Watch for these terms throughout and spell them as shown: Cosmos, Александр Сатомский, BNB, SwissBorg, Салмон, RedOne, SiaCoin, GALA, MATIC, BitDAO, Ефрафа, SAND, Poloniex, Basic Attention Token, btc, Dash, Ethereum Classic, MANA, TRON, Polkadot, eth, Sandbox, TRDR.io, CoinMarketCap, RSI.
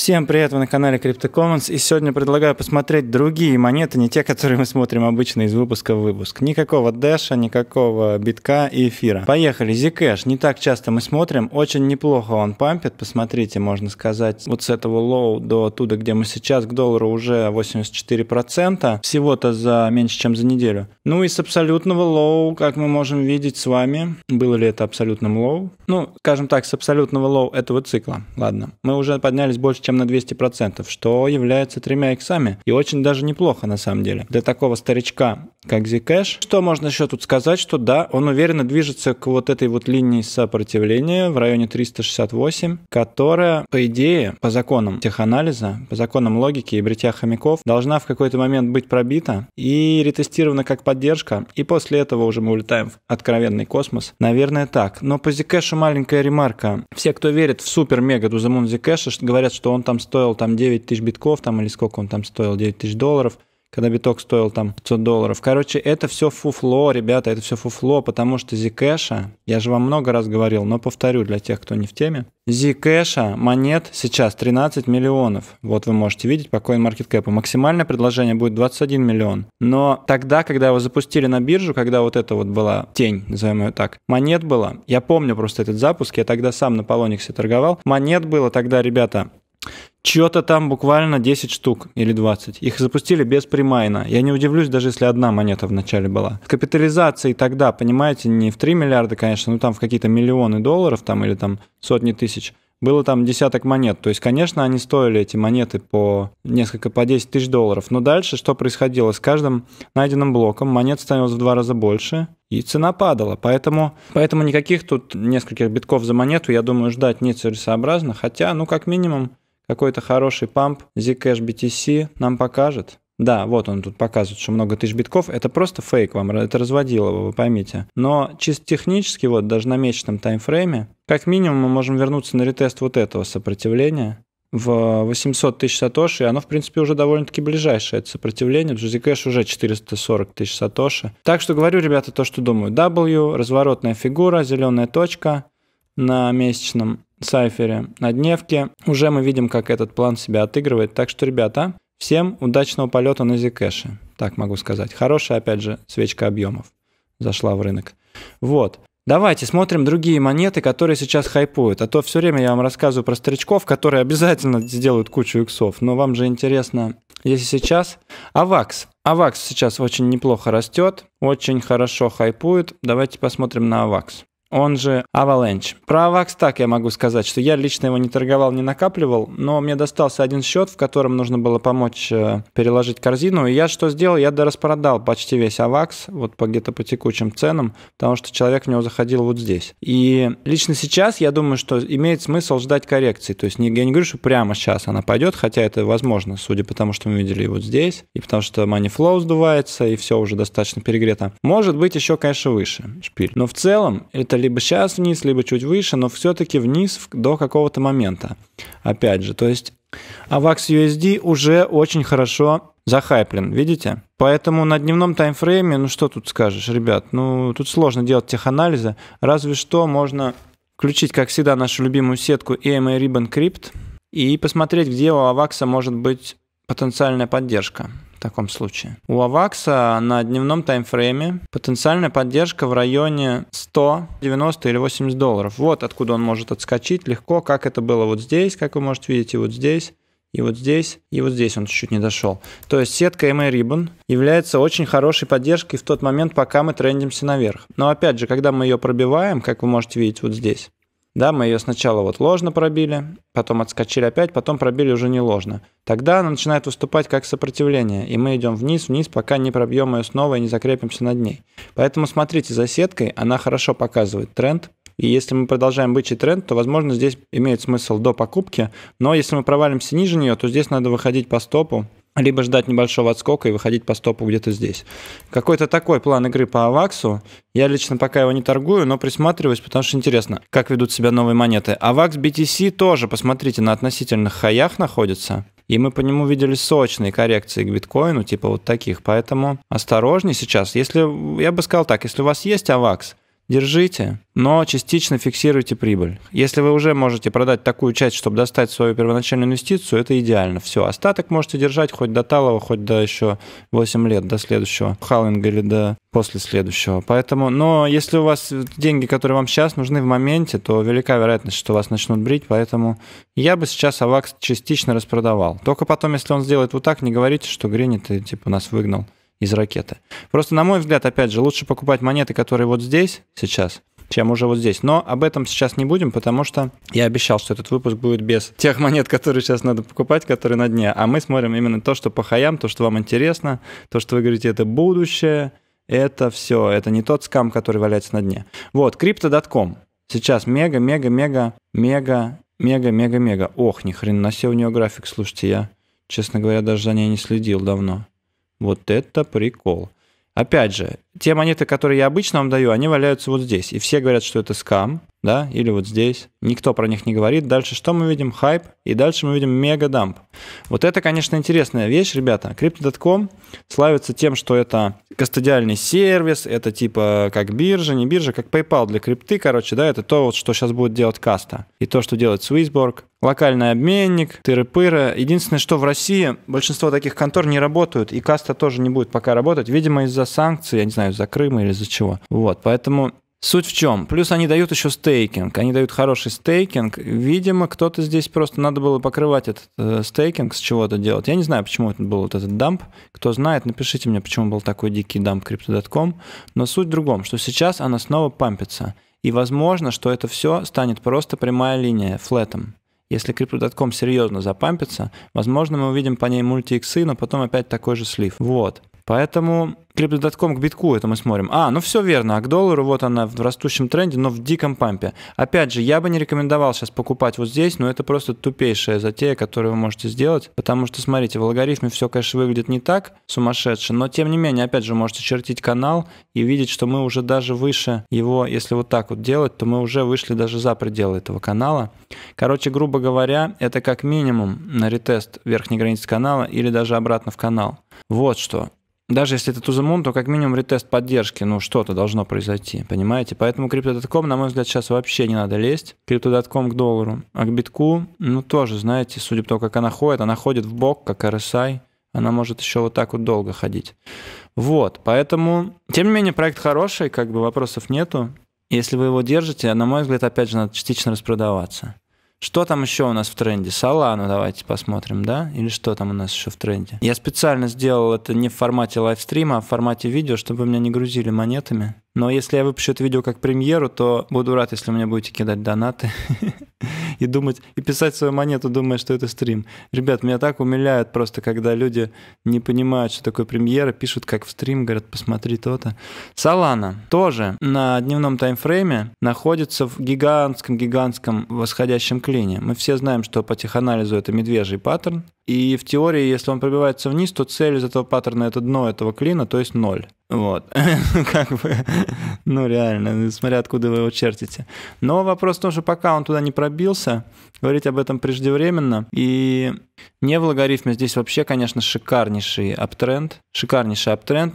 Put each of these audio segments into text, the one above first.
Всем привет, вы на канале Crypto Commons, и сегодня предлагаю посмотреть другие монеты, не те, которые мы смотрим обычно из выпуска в выпуск. Никакого Дэша, никакого битка и эфира. Поехали, Zcash, не так часто мы смотрим, очень неплохо он пампит, посмотрите, можно сказать, вот с этого лоу до туда, где мы сейчас, к доллару уже 84%, всего-то за меньше, чем за неделю. Ну и с абсолютного лоу, как мы можем видеть с вами, было ли это абсолютным лоу? Ну, скажем так, с абсолютного лоу этого цикла, ладно, мы уже поднялись больше, чем на 200%, что является 3 иксами, и очень даже неплохо на самом деле для такого старичка, как Zcash. Что можно еще тут сказать, что да, он уверенно движется к вот этой вот линии сопротивления в районе 368, которая, по идее, по законам теханализа, по законам логики и бритья хомяков, должна в какой-то момент быть пробита и ретестирована как поддержка, и после этого уже мы улетаем в откровенный космос. Наверное, так. Но по Zcash маленькая ремарка. Все, кто верит в супер-мега дузамун Zcash, говорят, что он там стоил там 9 тысяч битков, там или сколько он там стоил, 9 тысяч долларов, когда биток стоил там 500 долларов. Короче, это все фуфло, ребята, это все фуфло, потому что Zcash, я же вам много раз говорил, но повторю для тех, кто не в теме, Zcash монет сейчас 13 миллионов. Вот вы можете видеть по CoinMarketCap. Максимальное предложение будет 21 миллион. Но тогда, когда его запустили на биржу, когда вот это вот была тень, назовем ее так, монет было, я помню просто этот запуск, я тогда сам на Poloniex торговал, монет было тогда, ребята, чего-то там буквально 10 штук или 20. Их запустили без примайна. Я не удивлюсь, даже если одна монета в начале была. С капитализацией тогда, понимаете, не в 3 миллиарда, конечно, но там в какие-то миллионы долларов там или там сотни тысяч. Было там десяток монет, то есть, конечно, они стоили, эти монеты, по несколько, по 10 тысяч долларов. Но дальше что происходило? С каждым найденным блоком монет становилось в 2 раза больше, и цена падала. Поэтому никаких тут нескольких битков за монету, я думаю, ждать нецелесообразно. Хотя, ну, как минимум, какой-то хороший памп Zcash BTC нам покажет. Да, вот он тут показывает, что много тысяч битков. Это просто фейк вам, это разводило, вы поймите. Но чисто технически, вот даже на месячном таймфрейме, как минимум мы можем вернуться на ретест вот этого сопротивления в 800 тысяч сатоши. Оно, в принципе, уже довольно-таки ближайшее, это сопротивление. Zcash уже 440 тысяч сатоши. Так что говорю, ребята, то, что думаю. W, разворотная фигура, зеленая точка на месячном сайфере, на дневке. Уже мы видим, как этот план себя отыгрывает. Так что, ребята, всем удачного полета на Zcash. Так могу сказать. Хорошая, опять же, свечка объемов зашла в рынок. Вот. Давайте смотрим другие монеты, которые сейчас хайпуют. А то все время я вам рассказываю про старичков, которые обязательно сделают кучу иксов. Но вам же интересно, если сейчас... Авакс. Авакс сейчас очень неплохо растет, очень хорошо хайпует. Давайте посмотрим на Авакс. Он же Avalanche. Про Avax так я могу сказать, что я лично его не торговал, не накапливал, но мне достался один счет, в котором нужно было помочь переложить корзину, и я что сделал? Я дораспродал почти весь Avax, вот по где-то по текучим ценам, потому что человек в него заходил вот здесь. И лично сейчас я думаю, что имеет смысл ждать коррекции, то есть я не говорю, что прямо сейчас она пойдет, хотя это возможно, судя по тому, что мы видели вот здесь, и потому что money flow сдувается, и все уже достаточно перегрето. Может быть еще, конечно, выше шпиль, но в целом это либо сейчас вниз, либо чуть выше, но все-таки вниз до какого-то момента. Опять же, то есть AVAX USD уже очень хорошо захайплен, видите? Поэтому на дневном таймфрейме, ну что тут скажешь, ребят, ну тут сложно делать теханализы, разве что можно включить, как всегда, нашу любимую сетку EMA Ribbon Crypt и посмотреть, где у AVAX может быть потенциальная поддержка. В таком случае. У Авакса на дневном таймфрейме потенциальная поддержка в районе 100, 90 или 80 долларов. Вот откуда он может отскочить легко, как это было вот здесь, как вы можете видеть, и вот здесь, и вот здесь, и вот здесь он чуть-чуть не дошел. То есть сетка EMA Ribbon является очень хорошей поддержкой в тот момент, пока мы трендимся наверх. Но опять же, когда мы ее пробиваем, как вы можете видеть вот здесь, да, мы ее сначала вот ложно пробили, потом отскочили опять, потом пробили уже не ложно. Тогда она начинает выступать как сопротивление, и мы идем вниз-вниз, пока не пробьем ее снова и не закрепимся над ней. Поэтому смотрите за сеткой, она хорошо показывает тренд. И если мы продолжаем бычий тренд, то, возможно, здесь имеет смысл до покупки. Но если мы провалимся ниже нее, то здесь надо выходить по стопу, либо ждать небольшого отскока и выходить по стопу где-то здесь. Какой-то такой план игры по Аваксу. Я лично пока его не торгую, но присматриваюсь, потому что интересно, как ведут себя новые монеты. Авакс BTC тоже, посмотрите, на относительных хаях находится. И мы по нему видели сочные коррекции к биткоину, типа вот таких. Поэтому осторожней сейчас. Если, я бы сказал так, если у вас есть Авакс, держите, но частично фиксируйте прибыль. Если вы уже можете продать такую часть, чтобы достать свою первоначальную инвестицию, это идеально. Все, остаток можете держать хоть до талого, хоть до еще 8 лет, до следующего халвинга или до после следующего. Поэтому, но если у вас деньги, которые вам сейчас нужны в моменте, то велика вероятность, что вас начнут брить, поэтому я бы сейчас AVAX частично распродавал. Только потом, если он сделает вот так, не говорите, что Гринит и типа нас выгнал из ракеты. Просто, на мой взгляд, опять же, лучше покупать монеты, которые вот здесь сейчас, чем уже вот здесь. Но об этом сейчас не будем, потому что я обещал, что этот выпуск будет без тех монет, которые сейчас надо покупать, которые на дне. А мы смотрим именно то, что по хаям, то, что вам интересно, то, что вы говорите, это будущее, это все. Это не тот скам, который валяется на дне. Вот, Crypto.com. Сейчас мега. Ох, ни хрена на себе у нее график, слушайте, я, честно говоря, даже за ней не следил давно. Вот это прикол. Опять же, те монеты, которые я обычно вам даю, они валяются вот здесь. И все говорят, что это скам, да, или вот здесь. Никто про них не говорит. Дальше что мы видим? Хайп. И дальше мы видим мега-дамп. Вот это, конечно, интересная вещь, ребята. Crypto.com славится тем, что это кастодиальный сервис, это типа как биржа, не биржа, как PayPal для крипты, короче, да, это то, вот, что сейчас будет делать Каста. И то, что делает SwissBorg. Локальный обменник, тыры-пыры. Единственное, что в России большинство таких контор не работают, и Каста тоже не будет пока работать, видимо, из-за санкций, я не знаю, из-за Крыма или из-за чего. Вот, поэтому суть в чем? Плюс они дают еще стейкинг, они дают хороший стейкинг. Видимо, кто-то здесь просто надо было покрывать этот стейкинг, с чего-то делать. Я не знаю, почему это был вот этот дамп. Кто знает, напишите мне, почему был такой дикий дамп Crypto.com. Но суть в другом, что сейчас она снова пампится. И возможно, что это все станет просто прямая линия, флетом. Если Crypto.com серьезно запампится, возможно, мы увидим по ней мульти-иксы, но потом опять такой же слив. Вот. Поэтому Crypto.com к битку, это мы смотрим. А, ну все верно, а к доллару вот она в растущем тренде, но в диком пампе. Опять же, я бы не рекомендовал сейчас покупать вот здесь, но это просто тупейшая затея, которую вы можете сделать. Потому что, смотрите, в алгоритме все, конечно, выглядит не так сумасшедше, но тем не менее, опять же, можете чертить канал и видеть, что мы уже даже выше его, если вот так вот делать, то мы уже вышли даже за пределы этого канала. Короче, грубо говоря, это как минимум на ретест верхней границы канала или даже обратно в канал. Вот что. Даже если это тузамун, то как минимум ретест поддержки, ну что-то должно произойти, понимаете? Поэтому Crypto.com, на мой взгляд, сейчас вообще не надо лезть. Crypto.com к доллару, а к битку, ну тоже, знаете, судя по тому, как она ходит в бок, как RSI, она может еще вот так вот долго ходить. Вот, поэтому, тем не менее, проект хороший, как бы вопросов нету. Если вы его держите, на мой взгляд, опять же, надо частично распродаваться. Что там еще у нас в тренде? Solana, давайте посмотрим, да? Или что там у нас еще в тренде? Я специально сделал это не в формате лайвстрима, а в формате видео, чтобы меня не грузили монетами. Но если я выпущу это видео как премьеру, то буду рад, если мне будете кидать донаты и думать, и писать свою монету, думая, что это стрим. Ребят, меня так умиляют просто, когда люди не понимают, что такое премьера, пишут как в стрим, говорят, посмотри то-то. Solana тоже на дневном таймфрейме находится в гигантском восходящем клине. Мы все знаем, что по теханализу это медвежий паттерн, и в теории, если он пробивается вниз, то цель из этого паттерна — это дно этого клина, то есть 0. Вот, как бы, ну реально, смотря откуда вы его чертите. Но вопрос в том, что пока он туда не пробился, говорить об этом преждевременно. И не в логарифме здесь вообще, конечно, шикарнейший аптренд.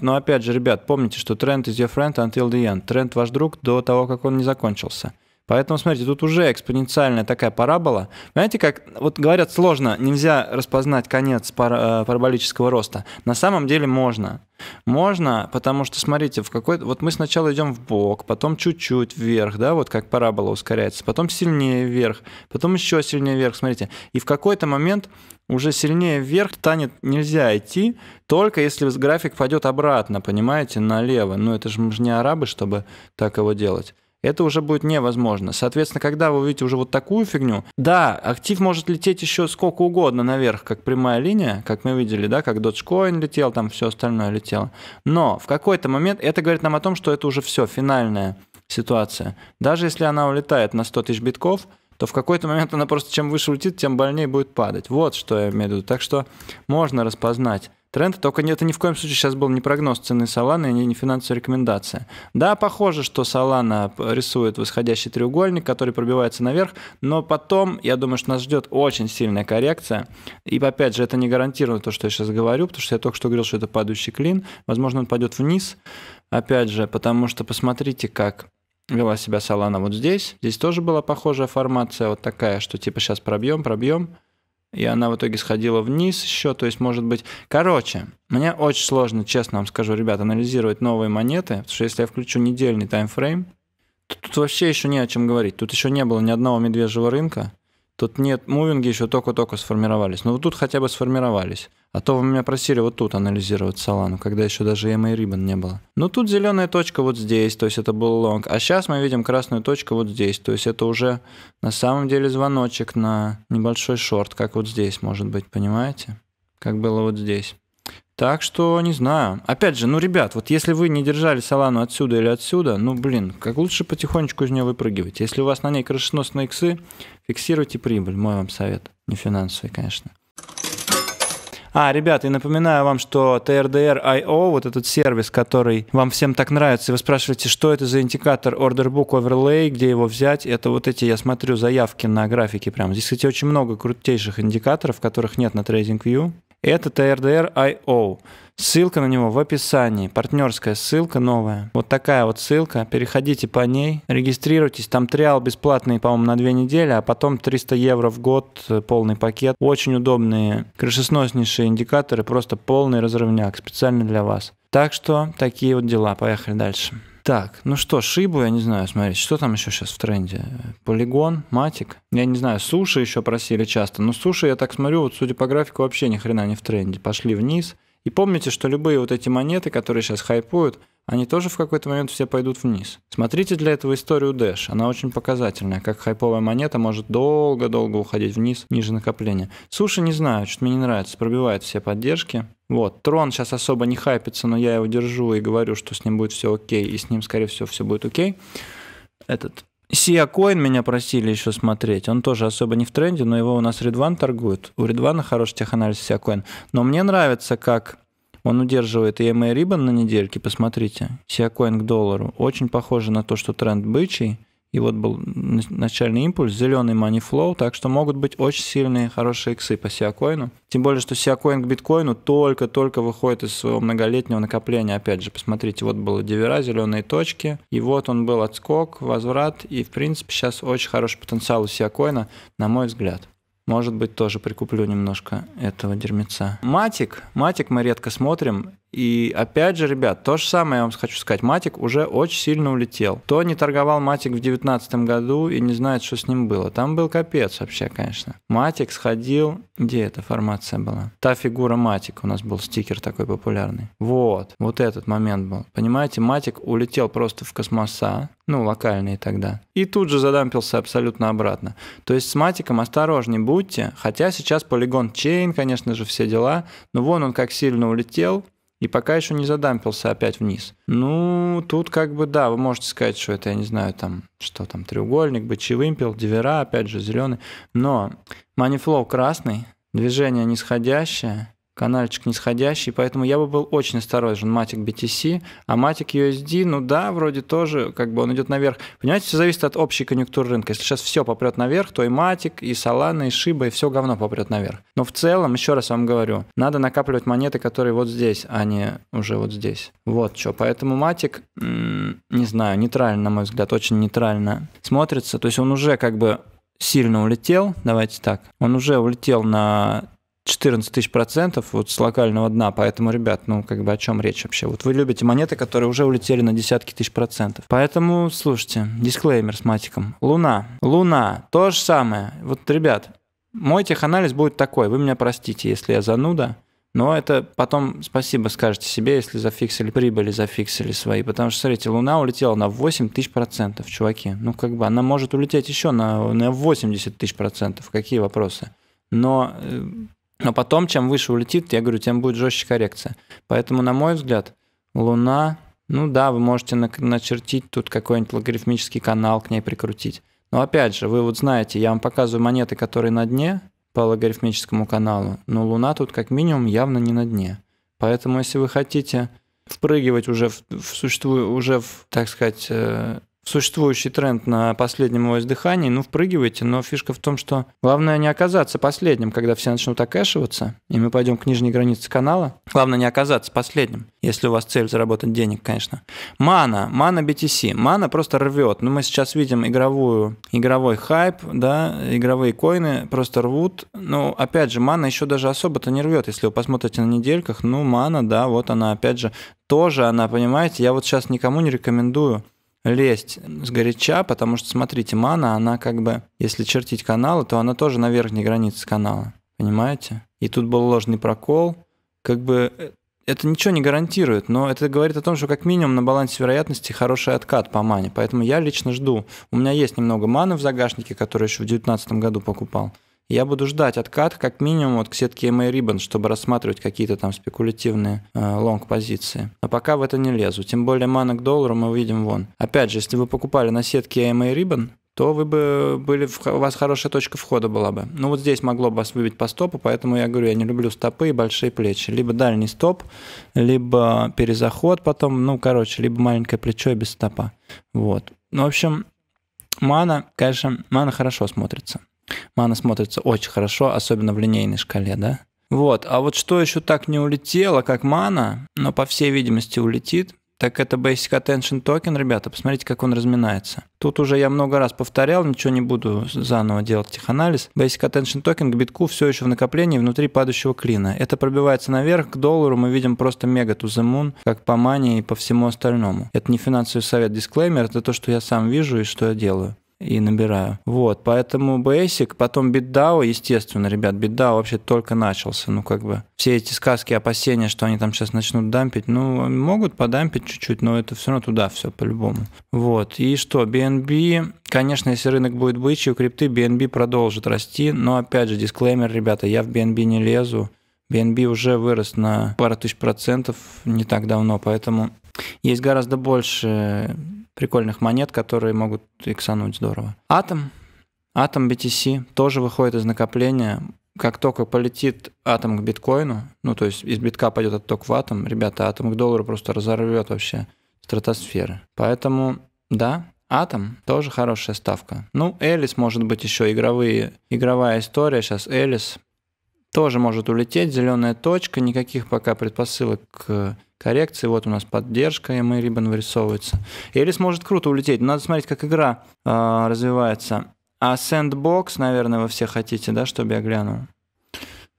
Но опять же, ребят, помните, что тренд is your friend until the end. Тренд ваш друг до того, как он не закончился. Поэтому, смотрите, тут уже экспоненциальная такая парабола. Понимаете, как, вот говорят, сложно, нельзя распознать конец параболического роста. На самом деле можно. Можно, потому что, смотрите, в какой-то, вот мы сначала идем в бок, потом чуть-чуть вверх, да, вот как парабола ускоряется, потом сильнее вверх, потом еще сильнее вверх, смотрите. И в какой-то момент уже сильнее вверх станет нельзя идти, только если график пойдет обратно, понимаете, налево. Ну, это же мы же не арабы, чтобы так его делать. Это уже будет невозможно. Соответственно, когда вы увидите уже вот такую фигню, да, актив может лететь еще сколько угодно наверх, как прямая линия, как мы видели, да, как Dogecoin летел, там все остальное летело. Но в какой-то момент это говорит нам о том, что это уже все, финальная ситуация. Даже если она улетает на 100 тысяч битков, то в какой-то момент она просто чем выше улетит, тем больнее будет падать. Вот что я имею в виду. Так что можно распознать тренд, только это ни в коем случае сейчас был не прогноз цены Solana, не финансовая рекомендация. Да, похоже, что Solana рисует восходящий треугольник, который пробивается наверх, но потом, я думаю, что нас ждет очень сильная коррекция. И опять же, это не гарантированно то, что я сейчас говорю, потому что я только что говорил, что это падающий клин. Возможно, он пойдет вниз, опять же, потому что посмотрите, как вела себя Solana вот здесь. Здесь тоже была похожая формация, вот такая, что типа сейчас пробьем. И она в итоге сходила вниз еще, то есть может быть... Короче, мне очень сложно, честно вам скажу, ребят, анализировать новые монеты, потому что если я включу недельный таймфрейм, то тут вообще еще не о чем говорить. Тут еще не было ни одного медвежьего рынка, тут нет, мувинги еще только-только сформировались. Но вот тут хотя бы сформировались. А то вы меня просили вот тут анализировать Solana, когда еще даже EMA Ribbon не было. Но тут зеленая точка вот здесь, то есть это был лонг. А сейчас мы видим красную точку вот здесь, то есть это уже на самом деле звоночек на небольшой шорт, как вот здесь, может быть, понимаете? Как было вот здесь. Так что, не знаю. Опять же, ну, ребят, вот если вы не держали Solana отсюда или отсюда, ну, блин, как лучше потихонечку из нее выпрыгивать. Если у вас на ней крышеносные иксы, фиксируйте прибыль, мой вам совет. Не финансовый, конечно. А, ребят, и напоминаю вам, что TRDR.io, вот этот сервис, который вам всем так нравится, и вы спрашиваете, что это за индикатор Order Book Overlay, где его взять, это вот эти, я смотрю, заявки на графике прямо. Здесь, кстати, очень много крутейших индикаторов, которых нет на TradingView. Это TRDR.io. Ссылка на него в описании. Партнерская ссылка новая. Вот такая вот ссылка. Переходите по ней, регистрируйтесь. Там триал бесплатный, по-моему, на 2 недели, а потом 300 евро в год, полный пакет. Очень удобные, крышесноснейшие индикаторы, просто полный разрывняк, специально для вас. Так что такие вот дела. Поехали дальше. Так, ну что, шибу, я не знаю, смотрите, что там еще сейчас в тренде? Полигон, матик, я не знаю, суши еще просили часто, но суши, я так смотрю, вот судя по графику, вообще ни хрена не в тренде, пошли вниз. И помните, что любые вот эти монеты, которые сейчас хайпуют, они тоже в какой-то момент все пойдут вниз. Смотрите для этого историю Dash, она очень показательная, как хайповая монета может долго-долго уходить вниз, ниже накопления. Суши не знаю, что-то мне не нравится, пробивает все поддержки. Вот, Трон сейчас особо не хайпится, но я его держу и говорю, что с ним будет все окей, и с ним, скорее всего, все будет окей. Этот SiaCoin меня просили еще смотреть, он тоже особо не в тренде, но его у нас RedOne торгует. У RedOne хороший теханализ SiaCoin, но мне нравится, как он удерживает EMA Ribbon на недельке, посмотрите, SiaCoin к доллару. Очень похоже на то, что тренд бычий, и вот был начальный импульс, зеленый money flow, так что могут быть очень сильные, хорошие иксы по SiaCoin. Тем более, что SiaCoin к биткоину только-только выходит из своего многолетнего накопления. Опять же, посмотрите, вот было дивера, зеленые точки, и вот он был отскок, возврат, и в принципе сейчас очень хороший потенциал у SiaCoin, на мой взгляд. Может быть, тоже прикуплю немножко этого дерьмеца. Матик. Матик мы редко смотрим. И опять же, ребят, то же самое я вам хочу сказать. Матик уже очень сильно улетел. Кто не торговал Матик в 2019 году и не знает, что с ним было. Там был капец вообще, конечно. Матик сходил... Где эта формация была? Та фигура Матик. У нас был стикер такой популярный. Вот. Вот этот момент был. Понимаете, Матик улетел просто в космоса. Ну, локальные тогда. И тут же задампился абсолютно обратно. То есть с Матиком осторожнее будьте. Хотя сейчас Polygon Chain, конечно же, все дела. Но вон он как сильно улетел. И пока еще не задампился опять вниз. Ну, тут как бы, да, вы можете сказать, что это, я не знаю, там, что там, треугольник, бычий вымпел, дивера, опять же, зеленый. Но money flow красный, движение нисходящее, канальчик нисходящий, поэтому я бы был очень осторожен. Матик BTC, а Матик USD, ну да, вроде тоже, как бы он идет наверх. Понимаете, все зависит от общей конъюнктуры рынка. Если сейчас все попрет наверх, то и Матик, и Solana, и Шиба, и все говно попрет наверх. Но в целом, еще раз вам говорю, надо накапливать монеты, которые вот здесь, а не уже вот здесь. Вот что. Поэтому Матик, не знаю, нейтрально, на мой взгляд, очень нейтрально смотрится. То есть он уже как бы сильно улетел, давайте так, он уже улетел на... 14 000% вот с локального дна, поэтому, ребят, ну как бы о чем речь вообще? Вот вы любите монеты, которые уже улетели на десятки тысяч процентов. Поэтому, слушайте, дисклеймер с матиком. Луна. Луна. То же самое. Вот, ребят, мой теханализ будет такой. Вы меня простите, если я зануда, но это потом спасибо скажете себе, если зафиксили прибыли, зафиксили свои. Потому что, смотрите, Луна улетела на 8000%, чуваки. Ну как бы она может улететь еще на 80 000%. Какие вопросы? Но потом, чем выше улетит, я говорю, тем будет жестче коррекция. Поэтому, на мой взгляд, Луна, ну да, вы можете начертить тут какой-нибудь логарифмический канал, к ней прикрутить. Но опять же, вы вот знаете, я вам показываю монеты, которые на дне по логарифмическому каналу, но Луна тут как минимум явно не на дне. Поэтому, если вы хотите впрыгивать уже в, так сказать, существующий тренд на последнем его издыхании, ну, впрыгивайте, но фишка в том, что главное не оказаться последним, когда все начнут окэшиваться, и мы пойдем к нижней границе канала. Главное не оказаться последним, если у вас цель заработать денег, конечно. Mana, Mana BTC. Mana просто рвет. Ну, мы сейчас видим игровой хайп, да, игровые коины просто рвут. Ну, опять же, Mana еще даже особо-то не рвет. Если вы посмотрите на недельках, ну, Mana, да, вот она, опять же, тоже она, понимаете, я вот сейчас никому не рекомендую лезть сгоряча, потому что, смотрите, Mana, она как бы, если чертить каналы, то она тоже на верхней границе канала, понимаете? И тут был ложный прокол, как бы это ничего не гарантирует, но это говорит о том, что как минимум на балансе вероятности хороший откат по Мане, поэтому я лично жду. У меня есть немного Маны в загашнике, которую еще в 2019 году покупал. Я буду ждать откат как минимум вот к сетке EMA Ribbon, чтобы рассматривать какие-то там спекулятивные лонг-позиции. А пока в это не лезу. Тем более Mana к доллару мы увидим вон. Опять же, если вы покупали на сетке EMA Ribbon, то вы бы были, у вас хорошая точка входа была бы. Ну вот здесь могло бы вас выбить по стопу, поэтому я говорю, я не люблю стопы и большие плечи. Либо дальний стоп, либо перезаход потом, ну короче, либо маленькое плечо и без стопа. Вот. Ну, в общем, Mana, конечно, Mana хорошо смотрится. Mana смотрится очень хорошо, особенно в линейной шкале, да? Вот, а вот что еще так не улетело, как Mana, но по всей видимости улетит, так это Basic Attention Token, ребята, посмотрите, как он разминается. Тут уже я много раз повторял, ничего не буду заново делать теханализ. Basic Attention Token к битку все еще в накоплении внутри падающего клина. Это пробивается наверх, к доллару мы видим просто мега to the moon, как по Мане и по всему остальному. Это не финансовый совет, дисклеймер, это то, что я сам вижу и что я делаю. И набираю. Вот, поэтому Basic, потом BitDAO, естественно, ребят, BitDAO вообще только начался, ну как бы все эти сказки, опасения, что они там сейчас начнут дампить, ну могут подампить чуть-чуть, но это все равно туда все по-любому. Вот, и что, BNB, конечно, если рынок будет бычий, у крипты BNB продолжит расти, но опять же, дисклеймер, ребята, я в BNB не лезу, BNB уже вырос на пару тысяч процентов не так давно, поэтому есть гораздо больше прикольных монет, которые могут иксануть здорово. Атом. Атом BTC тоже выходит из накопления. Как только полетит атом к биткоину, ну то есть из битка пойдет отток в атом, ребята, атом к доллару просто разорвет вообще стратосферы. Поэтому, да, атом тоже хорошая ставка. Ну, Элис может быть еще игровая история. Сейчас Элис тоже может улететь. Зеленая точка, никаких пока предпосылок к коррекции, вот у нас поддержка, и EMA Ribbon вырисовывается. Элис может круто улететь, надо смотреть, как игра развивается. А Sandbox, наверное, вы все хотите, да, чтобы я глянул?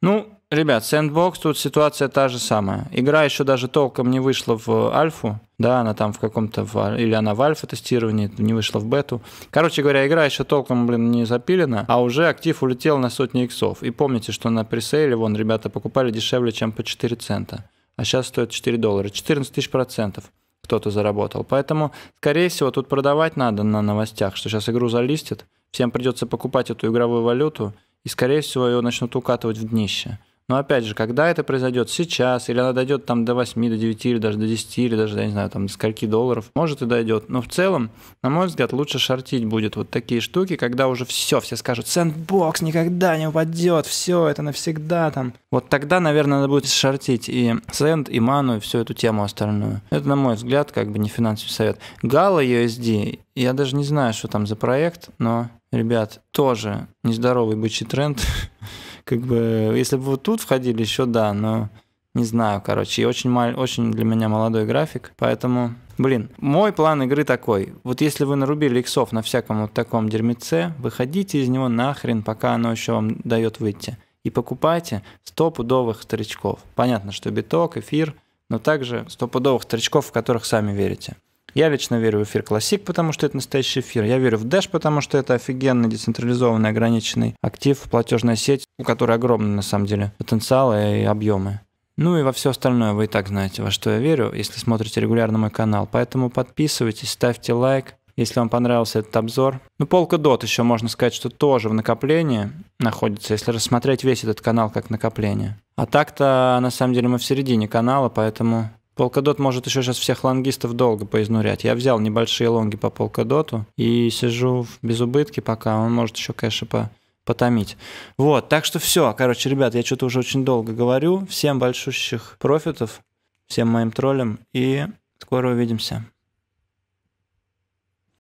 Ну, ребят, Sandbox, тут ситуация та же самая. Игра еще даже толком не вышла в альфу, да, она там в каком-то, или она в альфа-тестировании, не вышла в бету. Короче говоря, игра еще толком, блин, не запилена, а уже актив улетел на сотни иксов. И помните, что на пресейле, вон, ребята, покупали дешевле, чем по 4 цента. А сейчас стоит 4 доллара, 14 тысяч процентов кто-то заработал. Поэтому, скорее всего, тут продавать надо на новостях, что сейчас игру залистят, всем придется покупать эту игровую валюту, и, скорее всего, ее начнут укатывать в днище. Но, опять же, когда это произойдет сейчас, или она дойдет там до 8, до 9, или даже до 10, или даже, я не знаю, там до скольки долларов, может и дойдет. Но в целом, на мой взгляд, лучше шортить будет вот такие штуки, когда уже все скажут, Sandbox никогда не упадет, все, это навсегда там. Вот тогда, наверное, надо будет шортить и Sand, и Ману, и всю эту тему остальную. Это, на мой взгляд, как бы не финансовый совет. Гала USD, я даже не знаю, что там за проект, но, ребят, тоже нездоровый бычий тренд. Как бы, если бы вот тут входили, еще да, но не знаю, короче. И очень для меня молодой график, поэтому, блин, мой план игры такой. Вот если вы нарубили иксов на всяком вот таком дерьмеце, выходите из него нахрен, пока оно еще вам дает выйти. И покупайте стопудовых старичков. Понятно, что биток, эфир, но также стопудовых старичков, в которых сами верите. Я лично верю в эфир Classic, потому что это настоящий эфир. Я верю в Dash, потому что это офигенный, децентрализованный, ограниченный актив, платежная сеть, у которой огромный, на самом деле, потенциал и объемы. Ну и во все остальное вы и так знаете, во что я верю, если смотрите регулярно мой канал. Поэтому подписывайтесь, ставьте лайк, если вам понравился этот обзор. Ну, Polkadot еще можно сказать, что тоже в накоплении находится, если рассмотреть весь этот канал как накопление. А так-то, на самом деле, мы в середине канала, поэтому... Polkadot может еще сейчас всех лонгистов долго поизнурять. Я взял небольшие лонги по Polkadot и сижу без убытки пока. Он может еще кэши потомить. Вот, так что все. Короче, ребят, я что-то уже очень долго говорю. Всем большущих профитов, всем моим троллям и скоро увидимся.